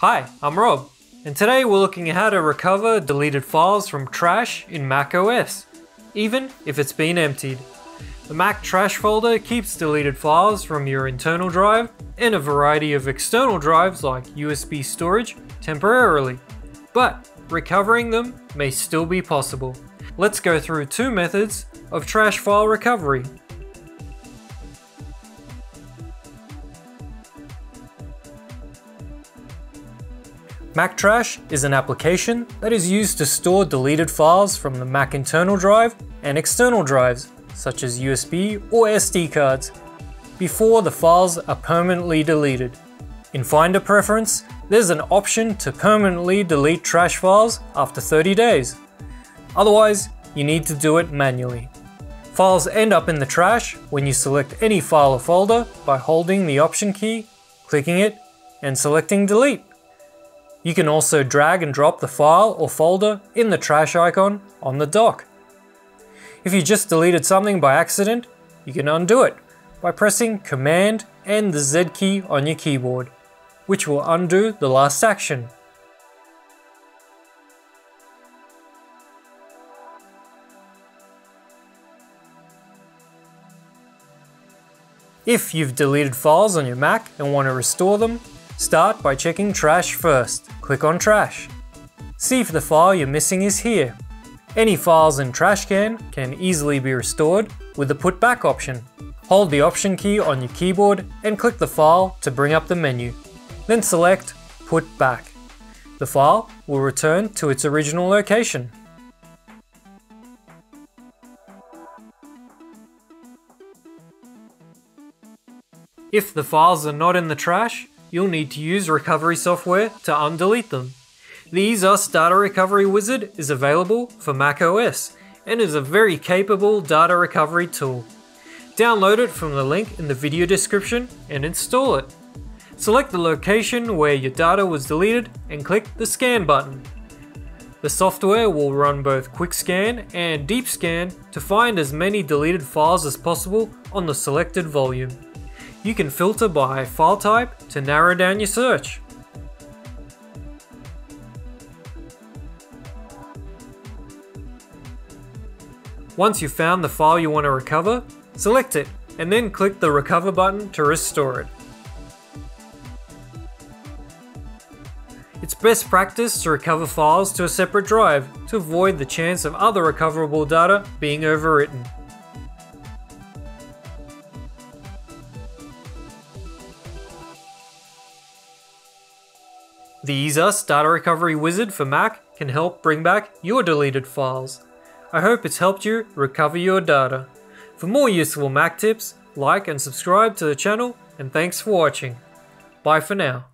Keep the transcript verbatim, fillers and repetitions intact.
Hi, I'm Rob, and today we're looking at how to recover deleted files from trash in macOS, even if it's been emptied. The Mac trash folder keeps deleted files from your internal drive and a variety of external drives like U S B storage temporarily, but recovering them may still be possible. Let's go through two methods of trash file recovery. Mac Trash is an application that is used to store deleted files from the Mac internal drive and external drives, such as U S B or S D cards, before the files are permanently deleted. In Finder Preference, there's an option to permanently delete trash files after thirty days. Otherwise, you need to do it manually. Files end up in the trash when you select any file or folder by holding the Option key, clicking it, and selecting Delete. You can also drag and drop the file or folder in the trash icon on the dock. If you just deleted something by accident, you can undo it by pressing Command and the Z key on your keyboard, which will undo the last action. If you've deleted files on your Mac and want to restore them, start by checking Trash first. Click on Trash. See if the file you're missing is here. Any files in Trashcan can easily be restored with the Put Back option. Hold the Option key on your keyboard and click the file to bring up the menu. Then select Put Back. The file will return to its original location. If the files are not in the trash, you'll need to use recovery software to undelete them. The EaseUS Data Recovery Wizard is available for macOS and is a very capable data recovery tool. Download it from the link in the video description and install it. Select the location where your data was deleted and click the Scan button. The software will run both Quick Scan and Deep Scan to find as many deleted files as possible on the selected volume. You can filter by file type to narrow down your search. Once you've found the file you want to recover, select it and then click the Recover button to restore it. It's best practice to recover files to a separate drive to avoid the chance of other recoverable data being overwritten. The EaseUS Data Recovery Wizard for Mac can help bring back your deleted files. I hope it's helped you recover your data. For more useful Mac tips, like and subscribe to the channel, and thanks for watching. Bye for now.